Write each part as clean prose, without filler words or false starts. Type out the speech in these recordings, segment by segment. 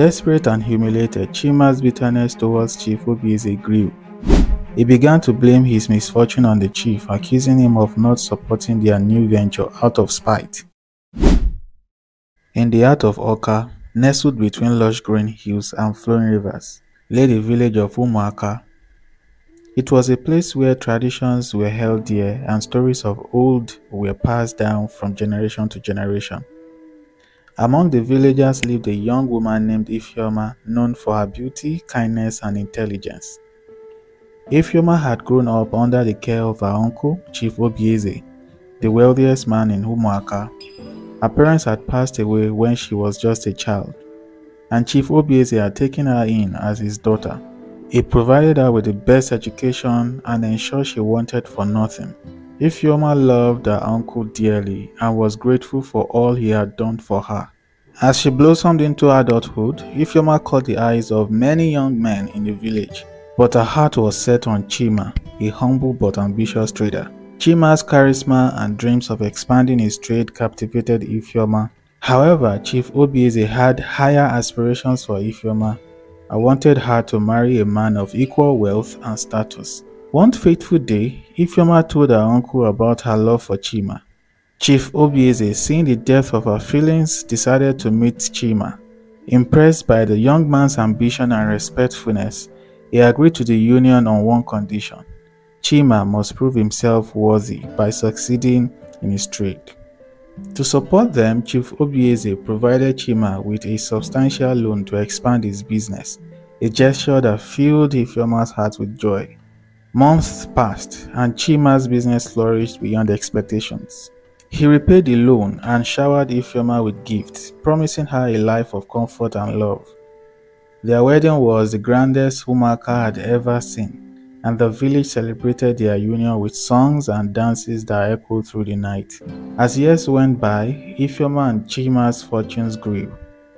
Desperate and humiliated, Chima's bitterness towards Chief Obieze grew. He began to blame his misfortune on the chief, accusing him of not supporting their new venture out of spite. In the heart of Oka, nestled between lush green hills and flowing rivers, lay the village of Umuaka. It was a place where traditions were held dear and stories of old were passed down from generation to generation. Among the villagers lived a young woman named Ifeoma, known for her beauty, kindness, and intelligence. Ifeoma had grown up under the care of her uncle, Chief Obieze, the wealthiest man in Umuaka. Her parents had passed away when she was just a child, and Chief Obieze had taken her in as his daughter. He provided her with the best education and ensured she wanted for nothing. Ifeoma loved her uncle dearly and was grateful for all he had done for her. As she blossomed into adulthood, Ifeoma caught the eyes of many young men in the village. But her heart was set on Chima, a humble but ambitious trader. Chima's charisma and dreams of expanding his trade captivated Ifeoma. However, Chief Obieze had higher aspirations for Ifeoma. I wanted her to marry a man of equal wealth and status. One fateful day, Ifeoma told her uncle about her love for Chima. Chief Obieze, seeing the depth of her feelings, decided to meet Chima. Impressed by the young man's ambition and respectfulness, he agreed to the union on one condition: Chima must prove himself worthy by succeeding in his trade. To support them, Chief Obieze provided Chima with a substantial loan to expand his business, a gesture that filled Ifeoma's heart with joy. Months passed, and Chima's business flourished beyond expectations. He repaid the loan and showered Ifeoma with gifts, promising her a life of comfort and love. Their wedding was the grandest Umuaka had ever seen, and the village celebrated their union with songs and dances that echoed through the night. As years went by, Ifeoma and Chima's fortunes grew.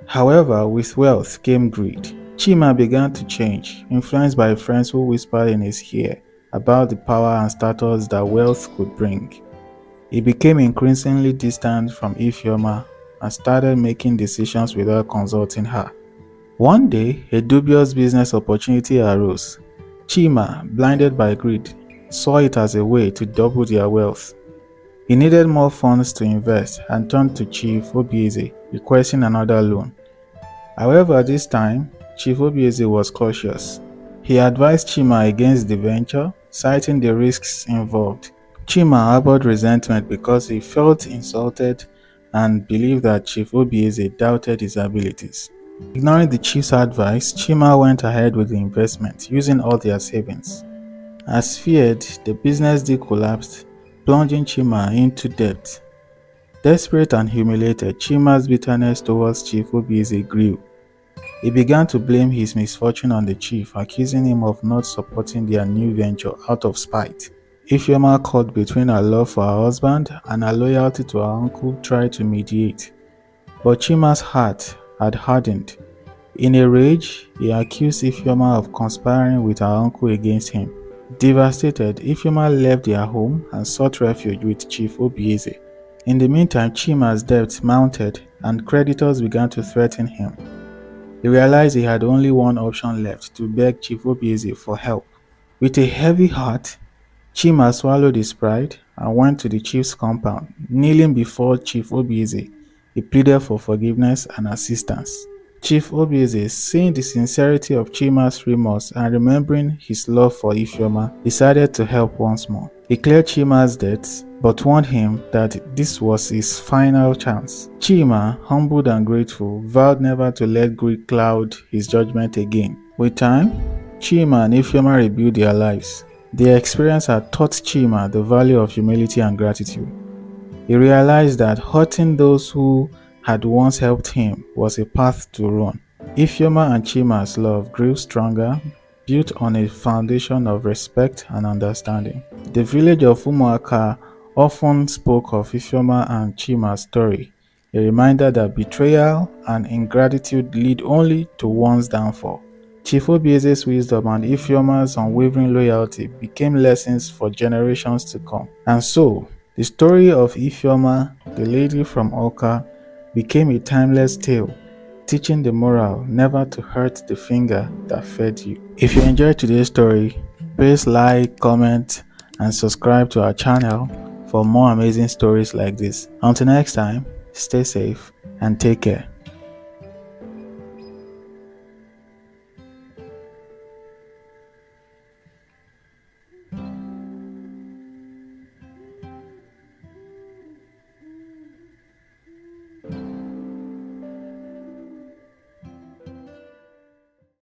However, with wealth came greed. Chima began to change, influenced by friends who whispered in his ear about the power and status that wealth could bring. He became increasingly distant from Ifeoma and started making decisions without consulting her. One day, a dubious business opportunity arose. Chima, blinded by greed, saw it as a way to double their wealth. He needed more funds to invest and turned to Chief Obieze, requesting another loan. However, this time, Chief Obieze was cautious. He advised Chima against the venture, citing the risks involved. Chima harbored resentment because he felt insulted and believed that Chief Obieze doubted his abilities. Ignoring the chief's advice, Chima went ahead with the investment, using all their savings. As feared, the business deal collapsed, plunging Chima into debt. Desperate and humiliated, Chima's bitterness towards Chief Obieze grew. He began to blame his misfortune on the chief, accusing him of not supporting their new venture out of spite. Ifeoma, caught between her love for her husband and her loyalty to her uncle, tried to mediate, but Chima's heart had hardened. In a rage, he accused Ifeoma of conspiring with her uncle against him. Devastated, Ifeoma left their home and sought refuge with Chief Obieze. In the meantime, Chima's debts mounted and creditors began to threaten him. He realized he had only one option left: to beg Chief Obieze for help. With a heavy heart, Chima swallowed his pride and went to the chief's compound. Kneeling before Chief Obieze, he pleaded for forgiveness and assistance. Chief Obieze, seeing the sincerity of Chima's remorse and remembering his love for Ifeoma, decided to help once more. He cleared Chima's debts, but warned him that this was his final chance. Chima, humbled and grateful, vowed never to let greed cloud his judgment again. With time, Chima and Ifeoma rebuilt their lives. Their experience had taught Chima the value of humility and gratitude. He realized that hurting those who had once helped him was a path to ruin. Ifeoma and Chima's love grew stronger, built on a foundation of respect and understanding. The village of Umuaka often spoke of Ifeoma and Chima's story, a reminder that betrayal and ingratitude lead only to one's downfall. Chief Obieze's wisdom and Ifeoma's unwavering loyalty became lessons for generations to come. And so, the story of Ifeoma, the lady from Oka, became a timeless tale, teaching the moral never to hurt the finger that fed you. If you enjoyed today's story, please like, comment, and subscribe to our channel for more amazing stories like this. Until next time, stay safe and take care.